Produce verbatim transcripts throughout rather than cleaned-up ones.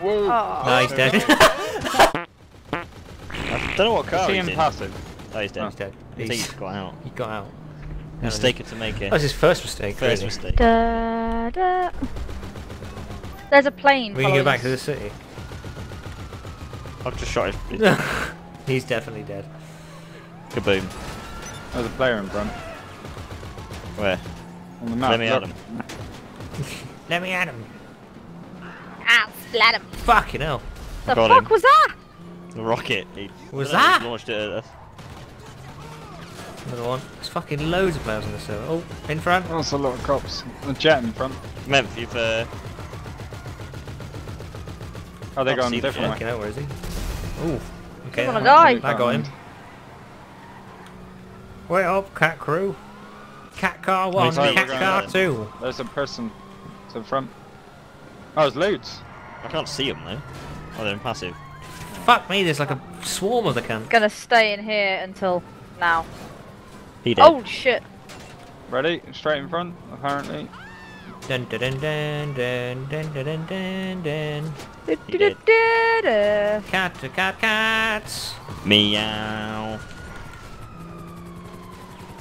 Whoa. Oh. No, he's dead. I don't know what car he's in. Passive. Oh, he's dead. Oh. He's dead. He's, he's got out. He got out. Mistake it to make it. That was his first mistake. First really. mistake. Da, da. There's a plane. We can go back to the city. I've just shot him. He's definitely dead. Kaboom. There's a player in front. Where? On the map. Let me at him. Let me at him. I'll splat him. Fucking hell. The Got fuck him. was that? The rocket. He was that? launched it at us. Another one. There's fucking loads of players on the server. Oh, in front. That's a lot of cops. A jet in front. Memphis, you've uh... Oh, they're going different way. Out, where is he? Ooh. Okay. I want to die. I got him. Wait up, cat crew. Cat car one, sorry, cat car there. two. There's a person to the front. Oh, there's loads. I can't see them though. Oh, they're impassive. Fuck me, there's like a swarm of the cans. Gonna stay in here until now. He did. Oh shit. Ready? Straight in front, apparently. Dun dun dun dun dun dun dun dun dun. He did. Cat to cat cats. Meow.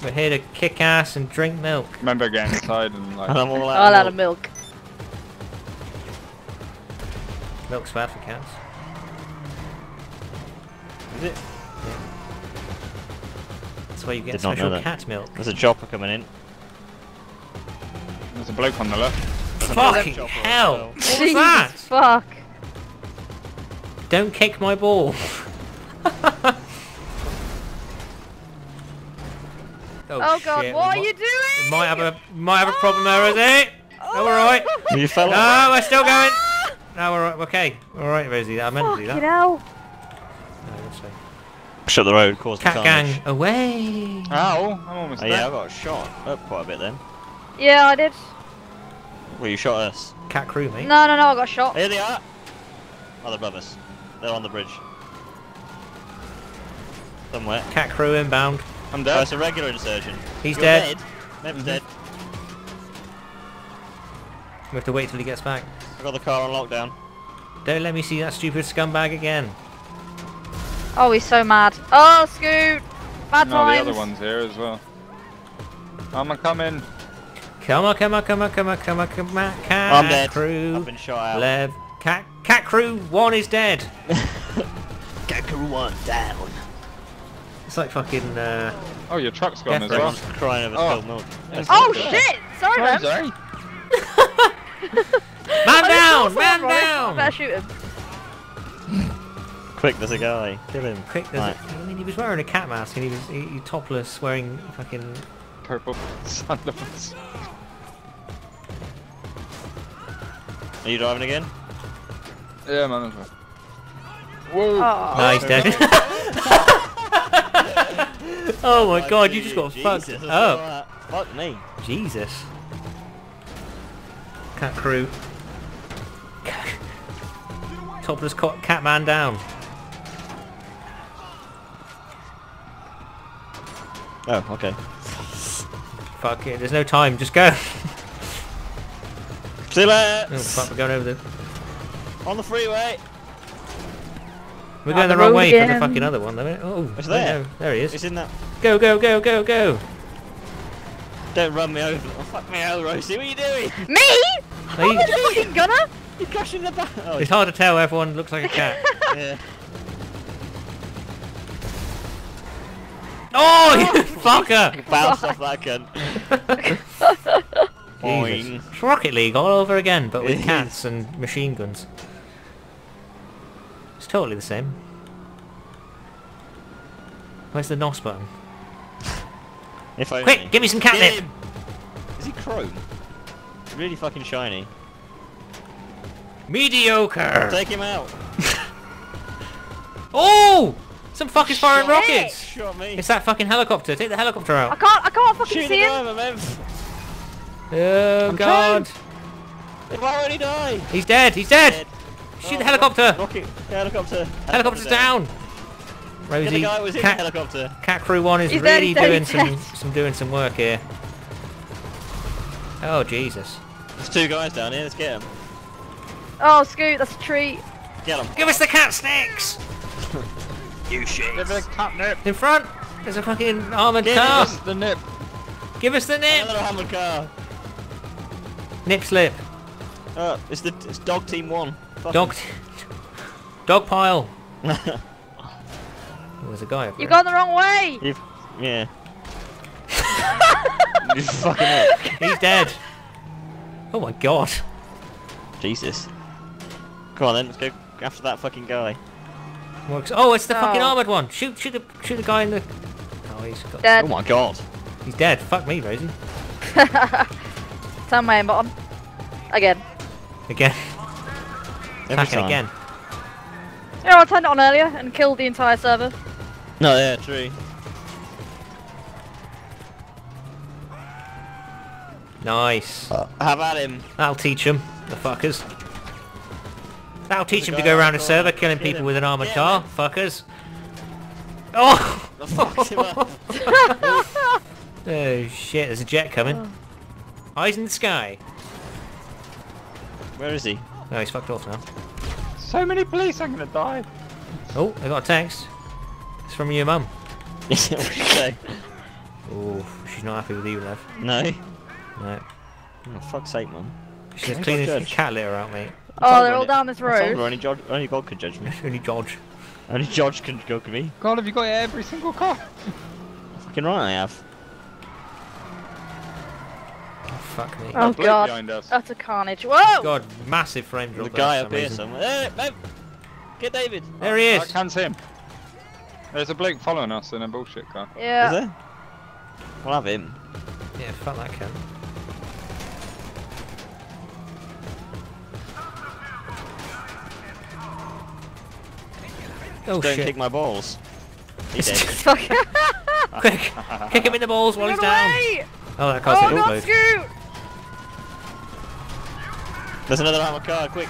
We're here to kick ass and drink milk. Remember getting inside and like. I'm all out, all out of milk. Milk's bad for cats. Is it? Yeah. That's where you get Did special cat milk. There's a chopper coming in. There's a bloke on the left. There's Fucking hell! What was that? Fuck! Don't kick my ball. Oh, oh god, shit. what we are you doing? Might have a might have a problem there, is it? Oh, oh, we're alright. You fell No, off. we're still going. No, we're right. okay. All right, Rosie. I meant Fuck to do that. No, shut the road. Cause Cat the gang away. Ow! I'm almost oh, dead. Yeah, I got shot up quite a bit then. Yeah, I did. Well, you shot us. Cat crew, mate. No, no, no. I got shot. Here they are. Oh, they're above us. They're on the bridge. Somewhere. Cat crew inbound. I'm dead. Oh, it's a regular insurgent. He's You're dead. Mem's dead. Mm-hmm. dead. We have to wait till he gets back. I got the car on lockdown. Don't let me see that stupid scumbag again. Oh, he's so mad. Oh, Scoot! Bad times. No, the other one's here as well. I'm a coming. Come on, come on, come on, come on, come on, come on. Cat I'm dead. Crew. I've been shot out. Lev. Cat, cat crew one is dead. Cat crew one down. It's like fucking. Uh, oh, your truck's gone as well. Crying over oh. spilled milk. That's oh shit! Sorry, man. Sorry. Man down! Man down! Better shoot him. Quick, there's a guy. Kill him. Quick, there's. Right. A, I mean, he was wearing a cat mask and he was he, he topless, wearing fucking purple sandals. Are you driving again? Yeah, man. Whoa! Oh. No, he's dead. Oh my oh, god, dude, you just got Jesus, fucked up. Fuck me. Jesus. Cat crew. Topless cat man down. Oh, okay. Fuck it, there's no time, just go. See you later. Oh fuck, we're going over the... On the freeway. We're going the wrong way for the fucking other one, though. Oh, it's there. No, there he is. It's in that. Go, go, go, go, go. Don't run me over. Oh, fuck me over, Rosie. What are you doing? Me? Are you just fucking gonna? You're crashing the back. Oh, it's hard to tell. Everyone looks like a cat. Yeah. Oh, you fucker! Bounce off that gun. Jesus. It's Rocket League all over again, but with cats and machine guns. It's totally the same. Where's the N O S button? If I Quick, give me some catnip! Is he chrome? It's really fucking shiny. Mediocre! Take him out! Oh! Some fucking firing rockets! Shot me. It's that fucking helicopter, take the helicopter out! I can't, I can't fucking Shoot see him! Driver, oh I'm god! Trying. Why won't he die? He's dead, he's dead! He's dead. Shoot oh, the helicopter! Rocket. Helicopter! Helicopter's down! Rosie, guy was in cat, the helicopter. Cat Crew one is he's really dead, doing some, some doing some work here. Oh Jesus! There's two guys down here. Let's get them. Oh, Scoot, that's a treat. Get him. Give us the cat snakes! You shit. Give us the cat nip. In front, there's a fucking armoured car. Give us the nip. Give us the nip. Another armoured car. Nip slip. Uh, it's the it's dog team one. Fuck dog. Dog pile. Oh, there's a guy. You've gone the wrong way. You've, yeah. You fucking up. He's dead. Oh my god. Jesus. Come on then, let's go after that fucking guy. Works. Oh, it's the oh. fucking armoured one. Shoot, shoot the, shoot the guy in the. Oh, he's got. Dead. Oh my god. He's dead. Fuck me, Rosie. Turn my aimbot on. Again. Again. Every again. Yeah, you know, I turned it on earlier and killed the entire server. No, yeah, true. Nice. Uh, have at him. That'll teach him, the fuckers. That'll teach him to go around the server killing people with an armoured car, fuckers. Oh! I fucked him up. Oh shit, there's a jet coming. Oh. Eyes in the sky. Where is he? No, he's fucked off now. So many police, I'm gonna die. Oh, I got a text. It's from your mum. What did she say? Oh, she's not happy with you, love. No. No. Oh, fuck's sake, mum. She says clean this cat litter out, mate. Oh, they're all down this road. Only God, only God can judge me. Only God. Only God can judge me. God, have you got every single car? Fucking right, I have. Fuck me. Oh god, that's a carnage. Whoa! God, massive frame drop. The guy up here somewhere. Hey, hey, get David! There he is! I can't see him. There's a bloke following us in a bullshit car. Yeah. Is there? We'll have him. Yeah, fuck that cunt. Oh, don't shit. Kick my balls. He's dead. Quick! Kick him in the balls while he's down! Away! Oh, that car's oh, not Scoot! There's another armored car, quick!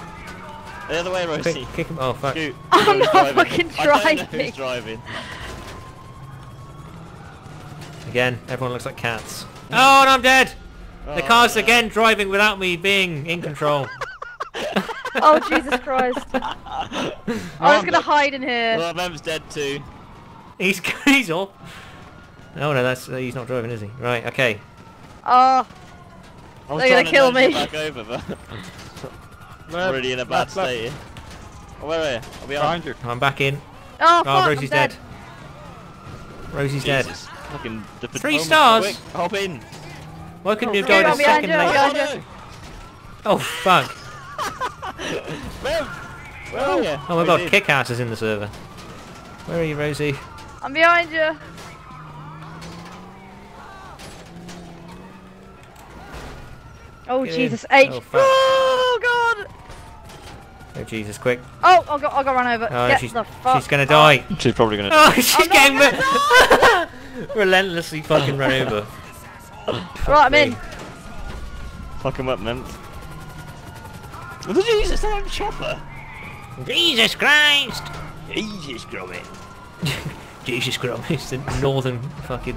The other way, Rosie. Quick, kick him. Oh, fuck. Scoot. I'm not driving. fucking driving! I don't know who's driving. Again, everyone looks like cats. Yeah. Oh, and I'm dead! Oh, the car's no. again driving without me being in control. Oh, Jesus Christ. I was oh, gonna dead. hide in here. Well, Mem's dead too. He's, he's off. No, no, that's uh, he's not driving, is he? Right, okay. Oh, uh, they're gonna kill me. Back over, but I'm already in a bad state. Oh, where are you? I'll be behind you. I'm back in. Oh, fuck, oh Rosie's dead. dead. Rosie's Jesus. dead. Fucking Three stars. Quick, hop in. Welcome to died a second later. Oh fuck. Where, where are you? Oh my god, Kickass is in the server. Where are you, Rosie? I'm behind you. Oh Get Jesus, in. H! Oh, oh god! Oh Jesus, quick! Oh, I got, I got run over. Oh, Get she's, the fuck she's gonna die. Oh. She's probably gonna. Die. Oh, she's getting relentlessly fucking run over. Fuck right, I'm me. in. Fuck him up, man. Oh, Jesus, I'm chopper. Jesus Christ! Jesus Gromit. Jesus Gromit, the northern fucking.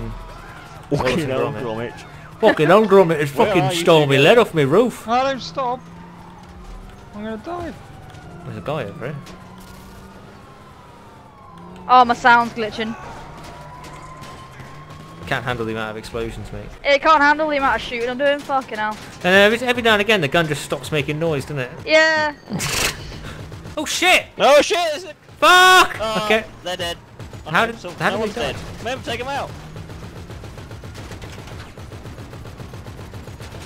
Fucking Gromit. Fucking Gromit has fucking stolen me lead off my roof. I don't stop. I'm gonna die. There's a guy over here. Oh, my sound's glitching. Can't handle the amount of explosions, mate. It can't handle the amount of shooting I'm doing. Fucking hell. And uh, every, every now and again the gun just stops making noise, doesn't it? Yeah. Oh shit! Oh shit! There's a... Fuck! Oh, okay. They're dead. Oh, how no, did? So how no did they dead? Mem, take him out.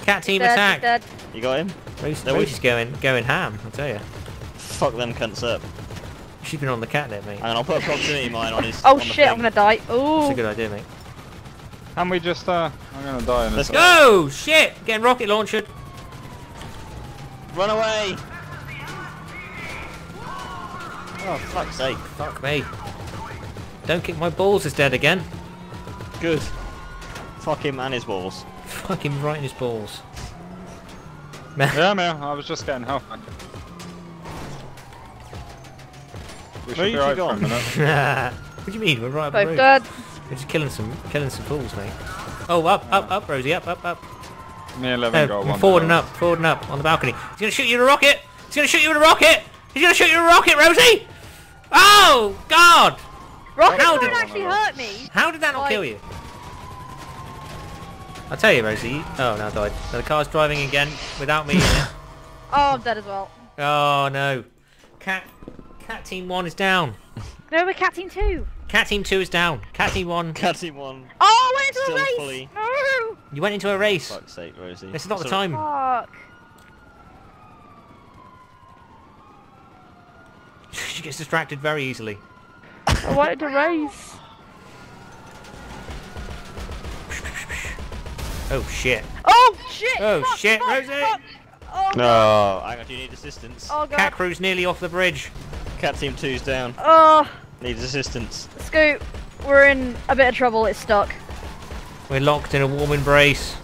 Cat team dead, attack! Dead. You got him? Rosie's no, going, going ham, I'll tell you. Fuck them cunts up. She's been on the cat there, mate. And I'll put a proximity mine on his... Oh on shit, I'm gonna die. Ooh. That's a good idea, mate. Can we just, uh... I'm gonna die in Let's this go! Way. Shit! Getting rocket launched. Run away! Oh, fuck's sake. Fuck me. Don't kick my balls is dead again. Good. Fuck him and his balls. Fucking right in his balls. Yeah, man, I was just getting help. We should be right for a minute. What do you mean? We're right up the road. Dead. We're just killing some, killing some fools, mate. Oh, up, up, up, Rosie, up, up, up. Me eleven no, got one. Forward and up, forward and up on the balcony. He's gonna shoot you with a rocket. He's gonna shoot you with a rocket! He's gonna shoot you with a rocket, Rosie! Oh, God! Rockets don't actually hurt me! How did that not kill you? I'll tell you, Rosie. Oh, no, I died. So the car's driving again without me in it. Oh, I'm dead as well. Oh, no. Cat Cat Team one is down. No, we're Cat Team two. Cat Team two is down. Cat Team one. Cat Team one. Oh, I went into Still a race! Fully. No! You went into a race. For fuck's sake, Rosie. This is not Sorry. the time. Fuck. She gets distracted very easily. I wanted to race. Oh shit! Oh shit! Oh fuck, shit, fuck, Rosie! Fuck. Oh, no, hang on, do you need assistance? Oh, God. Cat Crew's nearly off the bridge. Cat Team two's down. Oh! Needs assistance. Scoot, we're in a bit of trouble. It's stuck. We're locked in a warm embrace.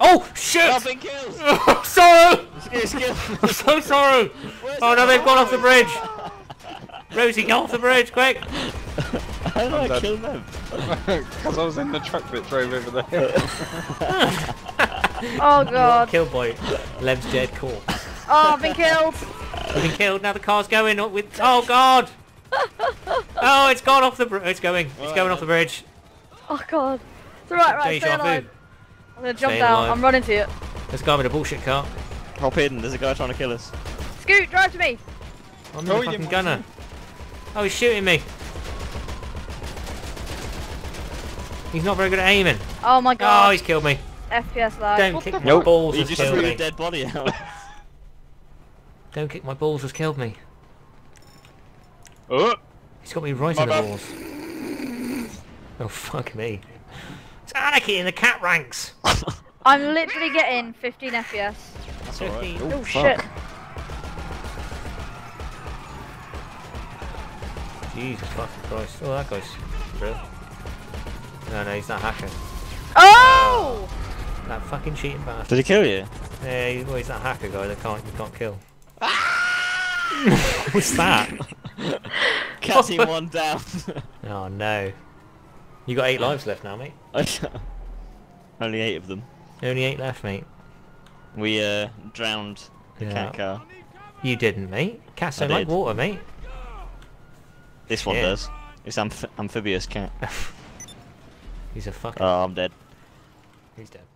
Oh shit! I've been killed. Oh, sorry. I'm so sorry. Where's oh no, they've gone off the bridge. Rosie, go off the bridge, quick! How did I kill them? Because I was in the truck that drove over the hill. Oh God! Killed by Lev's dead corpse. Oh, I've been killed. I've been killed. Now the car's going up with. Oh God! Oh, it's gone off the. Br it's going. It's going off the bridge. Oh God! It's alright, right? Stay alive. I'm gonna jump down. I'm running to you. There's a guy with a bullshit car. Hop in. There's a guy trying to kill us. Scoot, drive to me. I'm the fucking gunner. Oh, he's shooting me. He's not very good at aiming. Oh my God. Oh, he's killed me. F P S lag. Don't kick my balls. You just threw a dead body out. Don't kick my balls has killed me. Oh. He's got me right in the balls. Oh fuck me. It's anarchy in the cat ranks. I'm literally getting fifteen F P S. That's alright. Oh, oh shit. Jesus fucking Christ. Oh, that guy's real. No, no, he's not hacking. Oh! That fucking cheating bastard. Did he kill you? Yeah, he, well, he's that hacker guy that can't, you can't kill. Ah! What's that? Catching one down. Oh no. You got eight lives left now, mate. Only eight of them. Only eight left, mate. We uh, drowned the yeah. cat car. You didn't, mate. Cats don't like water, mate. This one yeah. does. It's an amph amphibious cat. He's a fucking... Oh, I'm dead. He's dead.